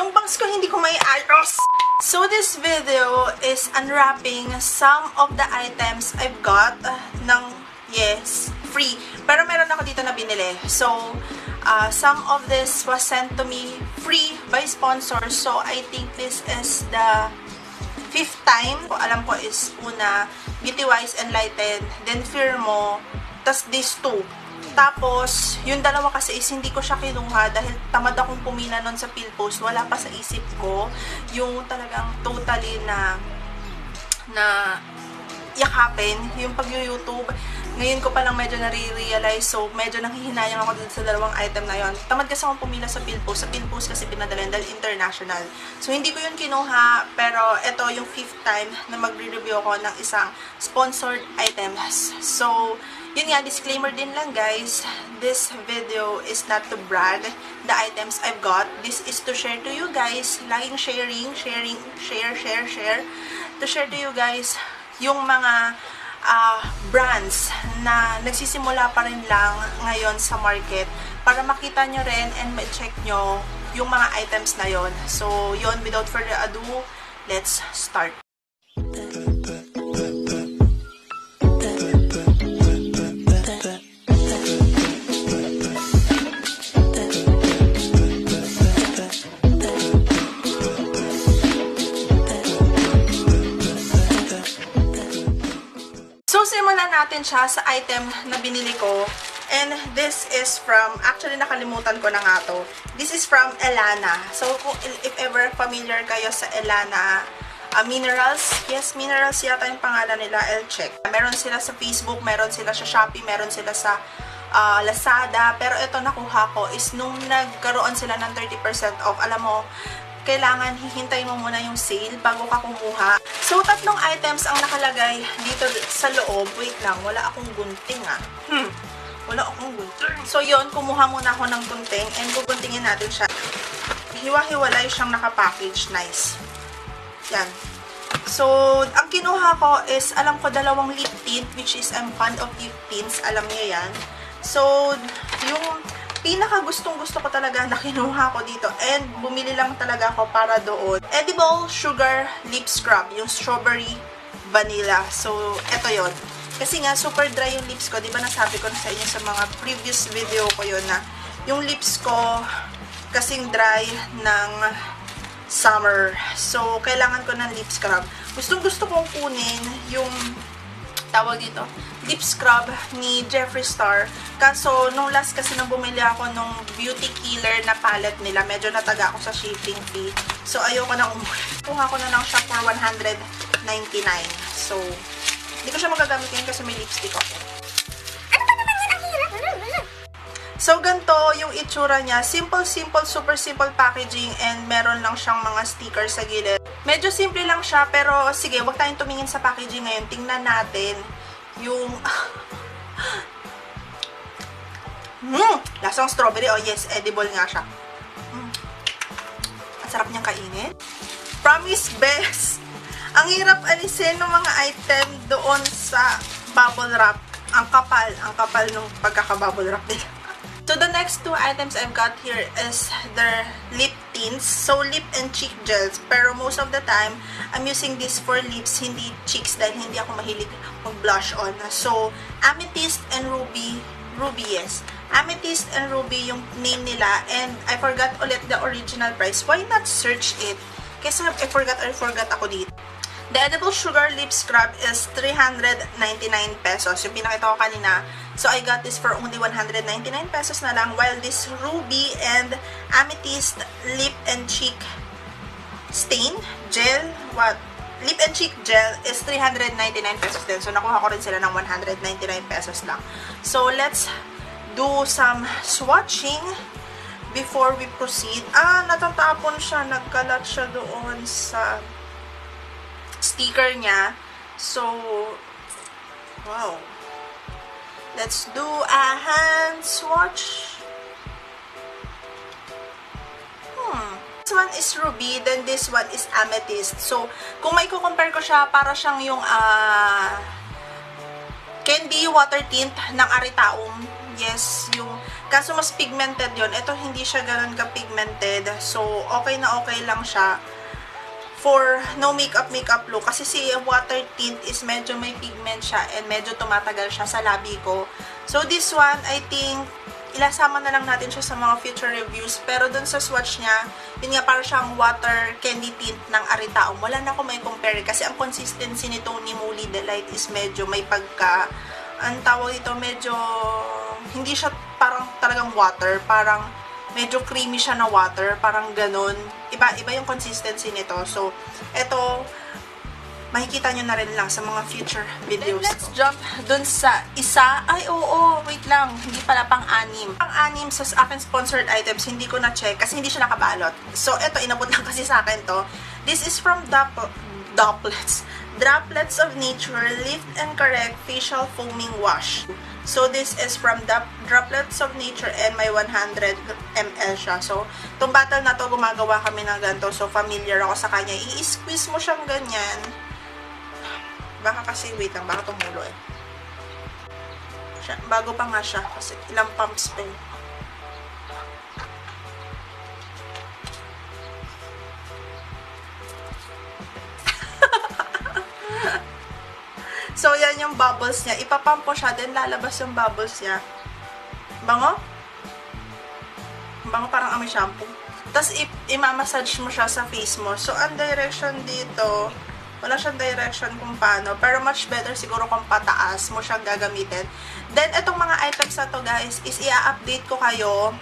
Yung bangs ko hindi ko may ayos. So this video is unwrapping some of the items I've got ng yes, free. Pero meron ako dito na binili. So some of this was sent to me free by sponsors. So I think this is the 5th time. Alam ko is una, Beauty Wise Enlightened, then Firmo, tas these two. Tapos, yung dalawa kasi is hindi ko siya kinuha dahil tamad akong pumila nun sa Philpost. Wala pa sa isip ko yung talagang totally na yakapin, yung pag-YouTube. Ngayon ko palang medyo nare-realize, so medyo nanghihinayang ako sa dalawang item na yon. Tamad kasi akong pumila sa Philpost. Sa Philpost kasi pinadala yun dahil international. So, hindi ko yun kinuha, pero ito yung 5th time na magre-review ako ng isang sponsored items. So, yun nga, disclaimer din lang guys, this video is not to brag the items I've got. This is to share to you guys, laging share, to share to you guys yung mga brands na nagsisimula pa rin lang ngayon sa market para makita nyo rin and ma-check nyo yung mga items na yon. So yun, without further ado, let's start. Natin siya sa item na binili ko, and this is from, actually nakalimutan ko na nga to, this is from Ellana. So kung, if ever familiar kayo sa Ellana Minerals, yes, Minerals yata yung pangalan nila, I'll check. Meron sila sa Facebook, meron sila sa Shopee, meron sila sa Lazada, pero ito nakuha ko is nung nagkaroon sila ng 30% off. Alam mo, kailangan hihintay mo muna yung sale bago ka kumuha. So, 3 items ang nakalagay dito sa loob. Wait lang, wala akong gunting ah. Wala akong gunting. So, yun, kumuha muna ako ng gunting and guguntingin natin siya. Hiwa-hiwalay siyang nakapackage. Nice. Yan. So, ang kinuha ko is, alam ko, 2 lip tint, which is I'm fond of lip tints. Alam niyo yan. So, yung pinaka gustong-gusto ko talaga na kinuha ko dito and bumili lang talaga ako para doon. Edible Sugar Lip Scrub, yung Strawberry Vanilla. So, eto yon. Kasi nga, super dry yung lips ko. Diba nasabi ko na sa inyo sa mga previous video ko yun na yung lips ko kasing dry ng summer. So, kailangan ko ng lip scrub. Gustong-gusto kong kunin yung tawag dito, lip scrub ni Jeffree Star. Kaso, nung last kasi nang bumili ako nung Beauty Killer na palette nila, medyo nataga ako sa shipping fee. So, ayoko na umulit. Kuha ko na lang siya for 199. So, hindi ko siya magagamit yun kasi may lipstick ako. Ano pa naman yun? Ang hirap. So, ganito yung itsura niya. Simple, super simple packaging, and meron lang siyang mga sticker sa gilid. Medyo simple lang siya, pero sige, wag tayong tumingin sa packaging ngayon. Tingnan natin yung lasang strawberry. Oh yes, edible nga siya. Ang sarap niyang kainin. Promise best. Ang hirap alisin ng mga item doon sa bubble wrap. Ang kapal nung pagkaka-bubble wrap nila. So, the next 2 items I've got here is their lip tints. So, lip and cheek gels. Pero most of the time, I'm using this for lips, hindi cheeks, dahil hindi ako mahilig mag-blush on. So, Amethyst and Ruby. Ruby, yes. Amethyst and Ruby yung name nila. And I forgot ulit the original price. Why not search it? Kasi I forgot ako dito. The Edible Sugar Lip Scrub is 399 pesos. Yung pinakita ko kanina. So, I got this for only 199 pesos na lang. While this Ruby and Amethyst Lip and Cheek Stain Gel, what? Lip and Cheek Gel is 399 pesos din. So, nakuha ko rin sila ng 199 pesos lang. So, let's do some swatching before we proceed. Ah, natatapon siya. Nagkalat siya doon sa sticker niya. So, wow. Let's do a hand swatch. This one is Ruby, then this one is Amethyst. So, kung may kukompare ko siya, para siyang yung candy water tint ng Aritao. Yes, yung Kaso mas pigmented yon. Ito hindi siya ganun ka-pigmented. So okay na okay lang siya for no makeup look. Kasi si water tint is medyo may pigment siya and medyo tumatagal siya sa labi ko. So this one, I think ilasama na lang natin siya sa mga future reviews. Pero dun sa swatch niya, yun nga parang siyang water candy tint ng Aritao. Wala na ako may compare kasi ang consistency ni Tony Moly The Light is medyo may pagka, ang tawag dito, medyo hindi siya parang talagang water. Parang medyo creamy siya na water. Parang ganun. Iba-iba yung consistency nito. So, eto, makikita nyo na rin lang sa mga future videos. Then let's jump dun sa isa. Ay, oo, wait lang. Hindi pala pang-anim. Pang-anim sa akin sponsored items, hindi ko na-check kasi hindi siya nakabalot. So, eto, inabot lang kasi sa akin to. This is from Droplets of Nature Lift and Correct Facial Foaming Wash. So, this is from Droplets of Nature and my 100 ml siya. So, itong bottle na to, gumagawa kami ng ganito. So, familiar ako sa kanya. I-squeeze mo siyang ganyan. Baka kasi, wait lang, baka tumulo eh. Bago pa nga siya, kasi ilang pumps pa eh. So, yan yung bubbles niya. Ipapump ko siya, then lalabas yung bubbles niya. Bango? Bango, parang amoy shampoo. Tapos, imamassage mo siya sa face mo. So, ang direction dito, wala siyang direction kung paano. Pero much better siguro kung pataas mo siyang gagamitin. Then, itong mga items na to guys, is i-update ko kayo.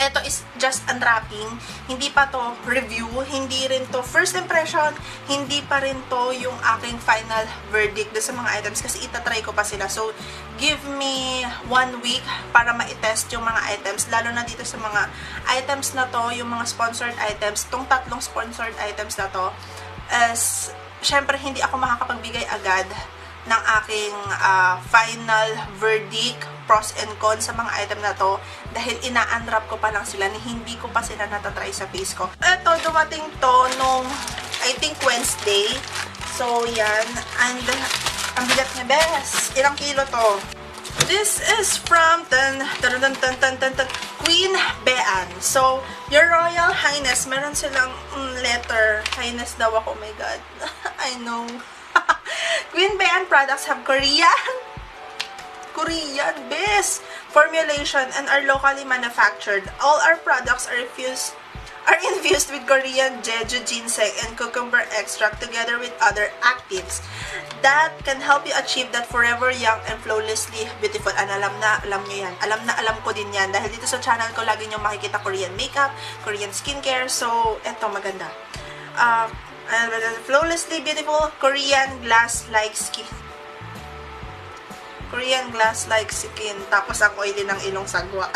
Ito is just unwrapping. Hindi pa to review. Hindi rin to first impression. Hindi pa rin to yung aking final verdict sa mga items. Kasi itatry ko pa sila. So, give me 1 week para ma-test yung mga items. Lalo na dito sa mga items na to, yung mga sponsored items. Itong tatlong sponsored items na to, as siyempre, hindi ako makakapagbigay agad ng aking final verdict, pros and cons sa mga item na to dahil ina-unwrap ko pa lang sila ni hindi ko pa sila natatry sa face ko. Eto, dumating to nung I think Wednesday. So, yan. And, ang bigat niya, best. Ilang kilo to? This is from Queen Bhean. So, Your Royal Highness, meron silang letter. Highness daw ako, oh my God. I know. Queen Bhean products have Korean-based formulation and are locally manufactured. All our products are infused with Korean Jeju Ginseng and cucumber extract together with other actives that can help you achieve that forever young and flawlessly beautiful. And alam nyo yan. Alam na alam ko din yan. Dahil dito sa channel ko, lagi nyo makikita Korean makeup, Korean skincare. So, eto, maganda. Flawlessly beautiful Korean glass-like skin. Korean glass-like skin. Tapos ang oily ng ilong sagwa.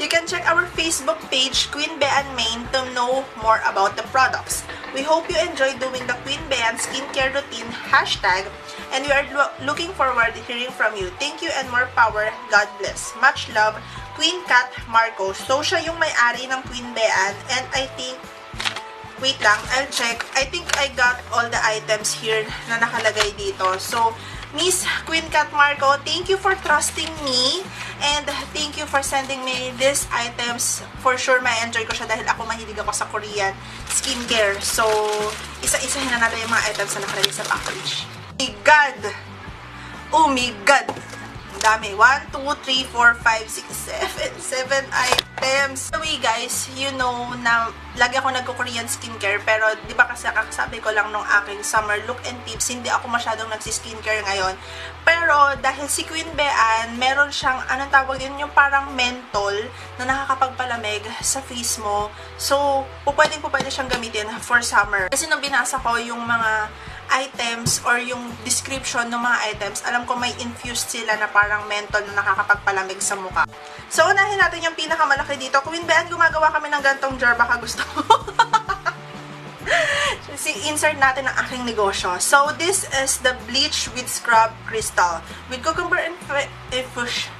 You can check our Facebook page, Queen Bhean Main, to know more about the products. We hope you enjoy doing the Queen Bhean skincare routine hashtag, and we are looking forward to hearing from you. Thank you and more power. God bless. Much love, Queen Kat Marcos. So, siya yung may-ari ng Queen Bhean, and I think, wait lang, I'll check. I think I got all the items here na nakalagay dito. So, Miss Queen Kat Marco, thank you for trusting me and thank you for sending me these items. For sure, ma-enjoy ko siya dahil ako mahilig ako sa Korean skincare. So, isa-isahin na natin yung mga items na nakalagay sa package. Oh my God! Oh my God! Ang dami. 1, 2, 3, 4, 5, 6, 7 items. So, guys, you know na lagi ako nagko-Korean skincare, pero di ba kasi kakasabi ko lang nung aking summer look and tips, hindi ako masyadong nagsi-skincare ngayon. Pero dahil si Queen Bhean, meron siyang, anong tawag din, yung parang menthol na nakakapagpalamig sa face mo. So, pupwede siyang gamitin for summer. Kasi nung binasa ko yung mga items or yung description ng mga items, alam ko may infused sila na parang menthol na nakakapagpalamig sa mukha. So, unahin natin yung pinakamalaki dito. Queen Bhean, gumagawa kami ng gantong jar, baka gusto mo. Insert natin ang aking negosyo. So, this is the bleach with scrub crystal. With cucumber infusion.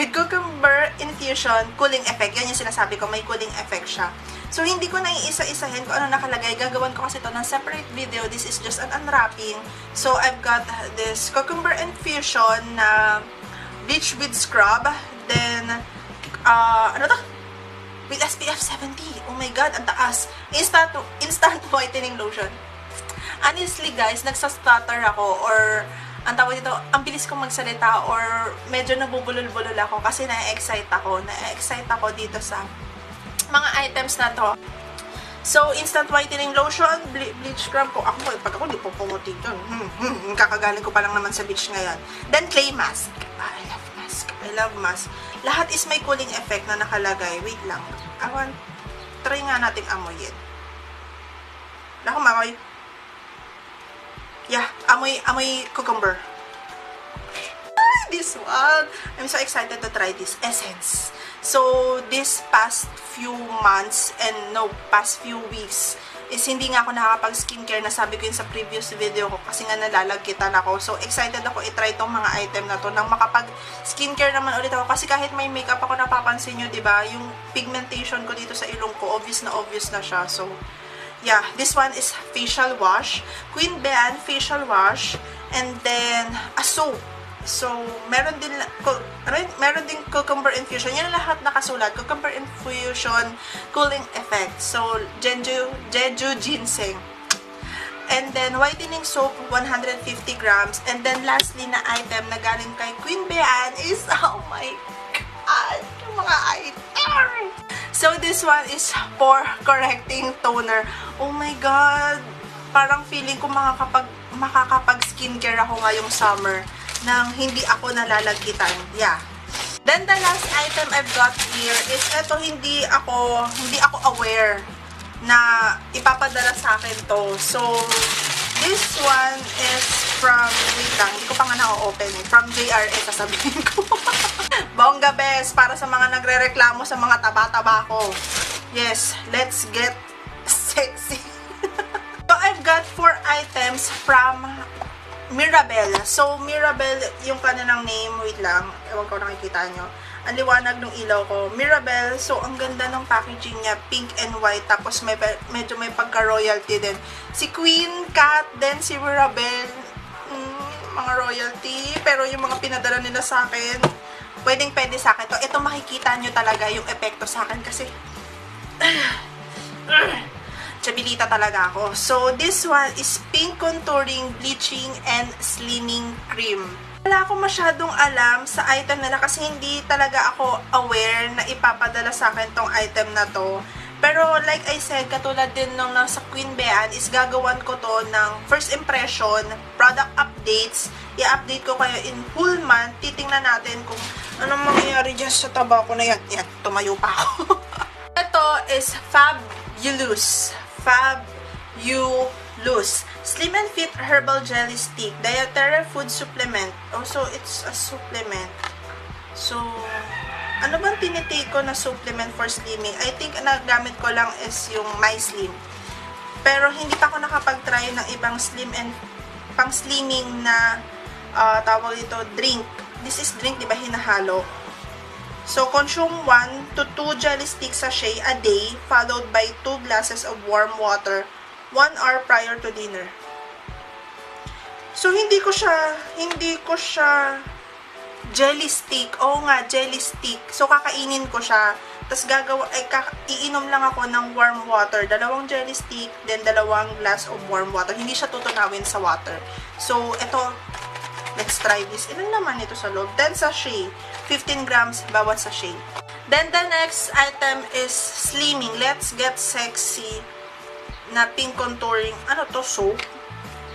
With cucumber infusion, cooling effect. Yan yung sinasabi ko, may cooling effect siya. So, hindi ko naiisa-isahin kung ano nakalagay. Gagawan ko kasi ito ng separate video. This is just an unwrapping. So, I've got this cucumber infusion na bleach with scrub. Then, ano to? With SPF 70. Oh my God, ang taas. Instant whitening lotion. Honestly guys, nagsastutter ako or ang tawag dito, ang bilis kong magsalita or medyo nabubulol-bulol ako kasi na-excite ako. Na-excite ako dito sa mga items na to. So, instant whitening lotion, bleach scrub ko. Ako, pag ako, di po pumuti yun. Kakagaling ko pa lang naman sa beach ngayon. Then, clay mask. I love mask. I love mask. Lahat is may cooling effect na nakalagay. Wait lang. Awan, try nga nating amoyin. Naku, mamoy. Yeah, amoy cucumber. Ah, this one. I'm so excited to try this. Essence. So, this past few months and no, past few weeks is hindi nga ako nakakapag-skincare. Nasabi ko yun sa previous video ko kasi nga nalalagkitan ako. So, excited ako i-try tong mga item na to nang makapag-skincare naman ulit ako. Kasi kahit may makeup ako, napapansin nyo, diba? Yung pigmentation ko dito sa ilong ko, obvious na siya. So, yeah. This one is facial wash. Queen Bhean facial wash. And then, a soap. So, meron din cucumber infusion. Yan lahat nakasulat. Cucumber infusion, cooling effect. So, Jeju Ginseng. And then, whitening soap, 150 grams. And then, lastly na item na galing kay Queen Bhean is, oh my God, mga item. So, this one is pore correcting toner. Oh my God. Parang feeling ko makakapag-skincare ako ngayong summer. Nang hindi ako nalalagkitan. Yeah. Then the last item I've got here is eto, hindi ako aware na ipapadala sa akin to. So this one is from, wait lang, hindi ko pa nga na-open eh. From JRS, sasabihin ko. Bongga best para sa mga nagrereklamo sa mga taba-taba ko. Yes, let's get sexy. So I've got 4 items from Mirabelle. So, Mirabelle, yung kanilang name, wait lang, ewan ko nakikita nyo. Ang liwanag ng ilaw ko. Mirabelle, so, ang ganda ng packaging niya, pink and white, tapos medyo may pagka-royalty din. Si Queen Kat, then si Mirabelle, mga royalty, pero yung mga pinadala nila sa akin, pwedeng-pwede sa akin to. Ito, makikita nyo talaga yung epekto sa akin kasi, chabilita talaga ako. So, this one is pink contouring, bleaching, and slimming cream. Wala akong masyadong alam sa item nila kasi hindi talaga ako aware na ipapadala sa akin tong item na to. Pero, like I said, katulad din nung nasa Queen Bhean, is gagawan ko to ng first impression, product updates. I-update ko kayo in full month. Titingnan natin kung anong mangyayari dyan sa taba ko na yan. Yan, tumayo pa ako. Ito is Fabulous Slim and Fit Herbal Jelly Stick Dietary Food Supplement. Also, it's a supplement. So, ano bang tinitake ko na supplement for slimming? I think ang nagamit ko lang is yung MySlim. Pero hindi pa ako nakapag-try ng ibang slim and pang-slimming na tawag dito, drink. This is drink, di ba? Hinahalo. So, consume 1 to 2 jelly stick sachet a day, followed by 2 glasses of warm water 1 hour prior to dinner. So, hindi ko siya jelly stick. Oo nga, jelly stick. So, kakainin ko siya. Tapos, iinom lang ako ng warm water. 2 jelly stick, then 2 glass of warm water. Hindi siya tutunawin sa water. So, eto, let's try this. Ilan naman ito sa loob? 10 sachet. 15 grams bawat sachet. Then the next item is slimming. Let's get sexy na pink contouring. Ano to? Soap.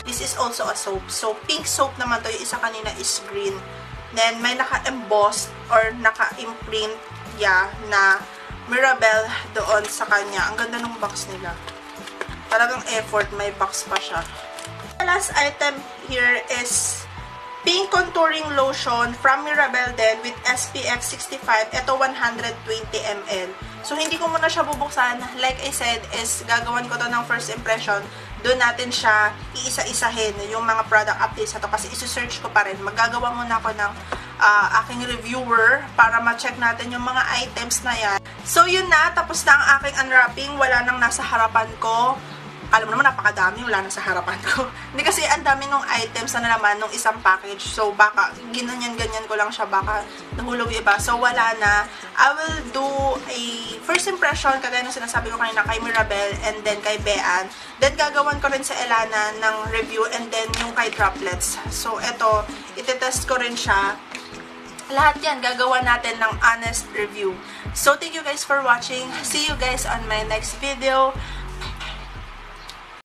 This is also a soap. So, pink soap naman to. Yung isa kanina is green. Then, may naka-embossed or naka-imprint ya na Mirabelle doon sa kanya. Ang ganda ng box nila. Talagang effort. May box pa siya. The last item here is pink contouring lotion from Mirabelle din with SPF 65. Ito 120 ml. So, hindi ko muna siya bubuksan. Like I said, is gagawan ko to ng first impression. Doon natin siya iisa-isahin yung mga product updates na to. Kasi isu-search ko pa rin. Magagawa muna ako ng aking reviewer para ma-check natin yung mga items na yan. So, yun na. Tapos na ang aking unwrapping. Wala nang nasa harapan ko. alam mo naman, napakadami, wala na sa harapan ko. Hindi kasi ang dami nung items na naman nung isang package. So, baka, ganyan-ganyan ko lang siya, baka nahulog iba. So, wala na. I will do a first impression, kagaya nung sinasabi ko kanina, kay Mirabelle, and then kay Bhean. Then, gagawan ko rin sa Ellana ng review, and then yung kay Droplets. So, eto, itetest ko rin siya. Lahat yan, gagawa natin ng honest review. So, thank you guys for watching. See you guys on my next video.